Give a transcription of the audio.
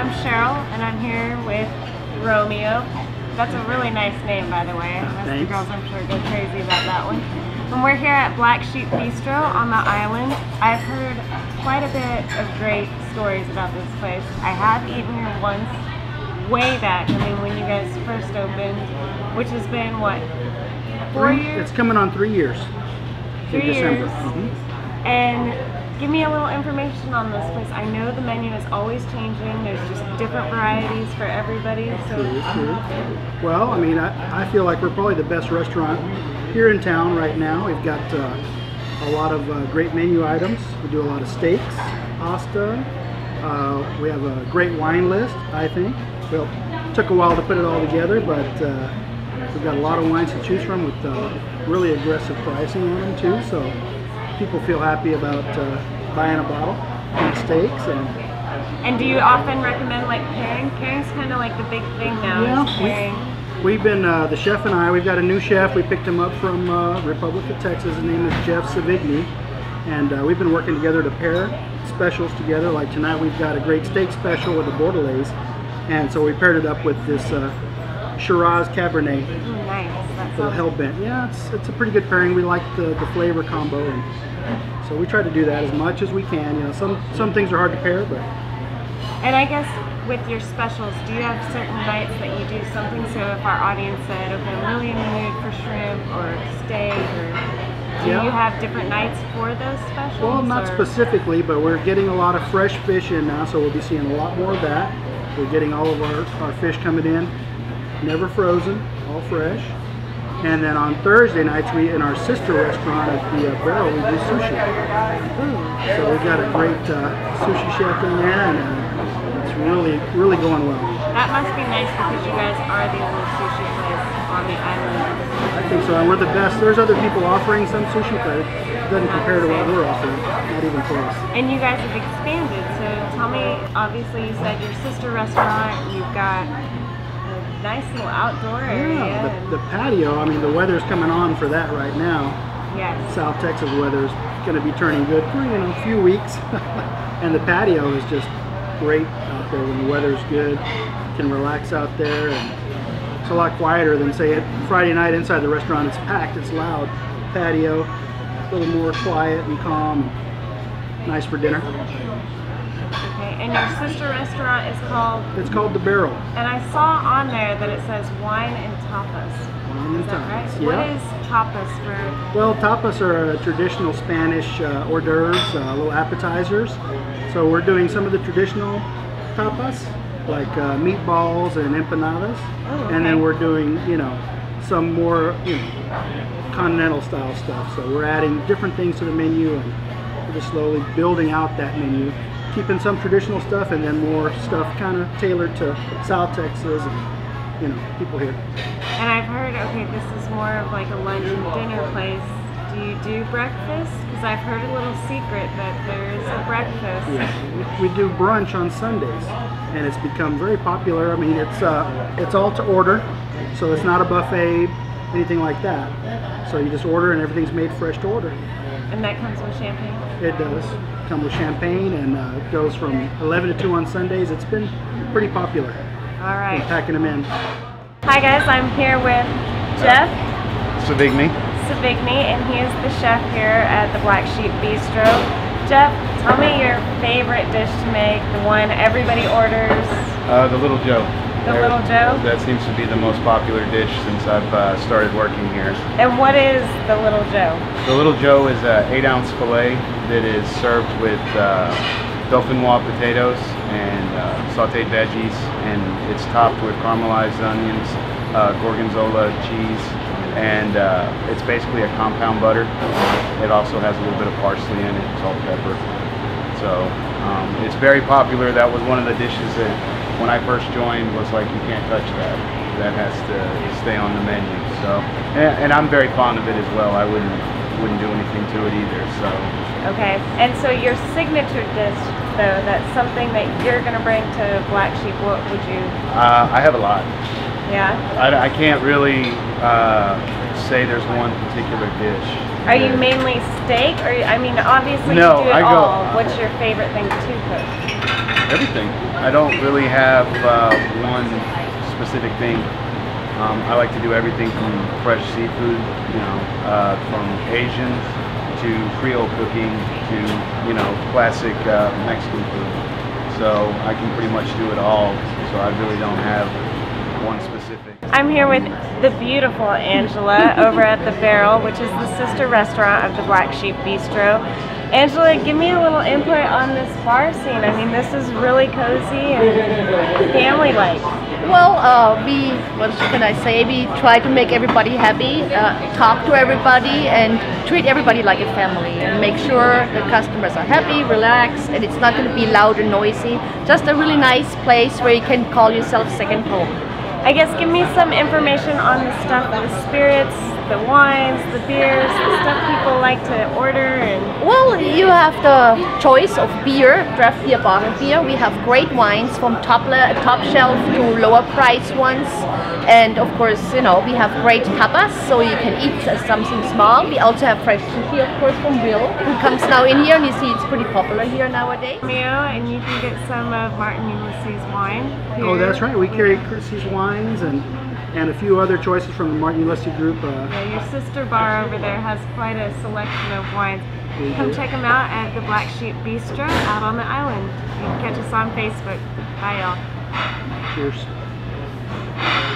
I'm Cheryl, and I'm here with Romeo. That's a really nice name, by the way. The girls, I'm sure, go crazy about that one. And we're here at Black Sheep Bistro on the island. I've heard quite a bit of great stories about this place. I have eaten here once, way back. I mean, when you guys first opened, which has been, what, 4 years? It's coming on 3 years. 3 years. Mm-hmm. And give me a little information on this place. I know the menu is always changing. There's just different varieties for everybody. So, well, I mean, I feel like we're probably the best restaurant here in town right now. We've got a lot of great menu items. We do a lot of steaks, pasta. We have a great wine list, I think. Well, it took a while to put it all together, but we've got a lot of wines to choose from with really aggressive pricing on them too. So people feel happy about buying a bottle and steaks. And do you often recommend like pairing? Pairing's kind of like the big thing now. Yeah, we've been, the chef and I, we've got a new chef. We picked him up from Republic of Texas. His name is Jeff Savigny. And we've been working together to pair specials together. Like tonight we've got a great steak special with the Bordelais. And so we paired it up with this Shiraz Cabernet. Mm, nice. That's a little hellbent. Yeah, it's a pretty good pairing. We like the flavor combo, and so we try to do that as much as we can. You know, some things are hard to pair, but. And I guess with your specials, do you have certain nights that you do something? So if our audience said, okay, I'm really in the mood for shrimp or steak, or do you have different nights for those specials? Well, not specifically, but we're getting a lot of fresh fish in now, so we'll be seeing a lot more of that. We're getting all of our fish coming in. Never frozen, all fresh. And then on Thursday nights, we in our sister restaurant at the Barrel, we do sushi. Ooh. So we've got a great sushi chef in there, and it's really going well. That must be nice because you guys are the only sushi place on the island. I think so, and we're the best. There's other people offering some sushi, but it doesn't compare to what we're offering, not even close. And you guys have expanded, so tell me, obviously you said your sister restaurant, you've got nice little outdoor area. Yeah, the patio, I mean, the weather's coming on for that right now. Yes. South Texas weather's going to be turning good for, you know, a few weeks. And the patio is just great out there when the weather's good. You can relax out there. And it's a lot quieter than, say, Friday night inside the restaurant. It's packed, it's loud. Patio, a little more quiet and calm. Nice for dinner. Okay, and your sister restaurant is called? It's called The Barrel. And I saw on there that it says wine and tapas. Wine and tapas, right? Yeah. What is tapas for? Well, tapas are traditional Spanish hors d'oeuvres, little appetizers. So we're doing some of the traditional tapas, like meatballs and empanadas. Oh, okay. And then we're doing, you know, some more continental style stuff. So we're adding different things to the menu, and we're just slowly building out that menu. Keeping some traditional stuff and then more stuff kind of tailored to South Texas and, you know, people here. And I've heard, okay, this is more of like a lunch and dinner place. Do you do breakfast? Because I've heard a little secret that there's a breakfast. Yeah, we do brunch on Sundays, and it's become very popular. I mean, it's all to order, so it's not a buffet, anything like that. So you just order and everything's made fresh to order. And that comes with champagne? It does. Come with champagne, and it goes from 11 to 2 on Sundays. It's been pretty popular. All right. We're packing them in. Hi guys, I'm here with Jeff Savigny, and he is the chef here at the Black Sheep Bistro. Jeff, tell me your favorite dish to make, the one everybody orders. The Little Joe. The Little Joe? That seems to be the most popular dish since I've started working here. And what is the Little Joe? The Little Joe is an 8-ounce filet that is served with dauphinoise potatoes and sauteed veggies, and it's topped with caramelized onions, gorgonzola cheese, and it's basically a compound butter. It also has a little bit of parsley in it, salt, pepper. So it's very popular. That was one of the dishes that when I first joined was like, you can't touch that. That has to stay on the menu. So, and I'm very fond of it as well. I wouldn't do anything to it either. So. Okay, and so your signature dish though, that's something that you're gonna bring to Black Sheep. What would you? I have a lot. Yeah. I can't really say there's one particular dish. Are you mainly steak? Or I mean, obviously no, you do it all. What's your favorite thing to cook? Everything. I don't really have one specific thing. I like to do everything from fresh seafood, you know, from Asian to Creole cooking to, you know, classic Mexican food. So I can pretty much do it all. So I really don't have one specific. I'm here with the beautiful Angela over at The Barrel, which is the sister restaurant of the Black Sheep Bistro. Angela, give me a little input on this bar scene. I mean, this is really cozy and family-like. Well, we try to make everybody happy, talk to everybody, and treat everybody like a family, and make sure the customers are happy, relaxed, and it's not going to be loud and noisy. Just a really nice place where you can call yourself second home. I guess give me some information on the stuff, the spirits, the wines, the beers, the stuff people like to order. And well, you have the choice of beer, draft beer, bottle beer. We have great wines from top shelf to lower price ones. And of course, you know, we have great tapas, so you can eat something small. We also have fresh sushi, of course, from Bill, who comes now in here, and you see it's pretty popular here nowadays. And you can get some of Martin Ulisse's wine here. Oh, that's right. We carry Chris's wines and a few other choices from the Martin Ulisse group. Yeah, your sister bar over there has quite a selection of wines. Come check them out at the Black Sheep Bistro out on the island. You can catch us on Facebook. Bye, y'all. Cheers.